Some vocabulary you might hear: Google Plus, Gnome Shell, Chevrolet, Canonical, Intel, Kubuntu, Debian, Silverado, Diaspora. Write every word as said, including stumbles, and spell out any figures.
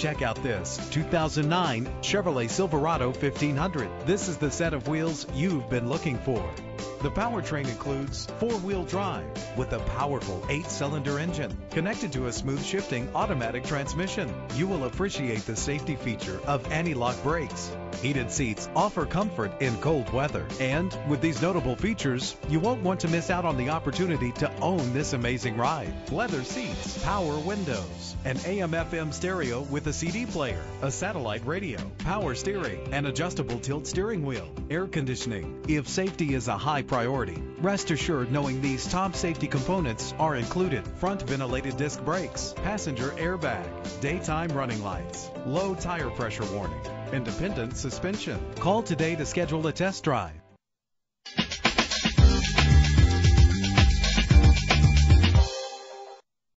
Check out this two thousand nine Chevrolet Silverado fifteen hundred. This is the set of wheels you've been looking for. The powertrain includes four-wheel drive with a powerful eight-cylinder engine connected to a smooth-shifting automatic transmission. You will appreciate the safety feature of anti-lock brakes. Heated seats offer comfort in cold weather. And with these notable features, you won't want to miss out on the opportunity to own this amazing ride. Leather seats, power windows, an A M F M stereo with a C D player, a satellite radio, power steering, an adjustable tilt steering wheel, air conditioning. If safety is a high priority, rest assured knowing these top safety components are included: front ventilated disc brakes, passenger airbag, daytime running lights, low tire pressure warning, independent suspension. Call today to schedule a test drive.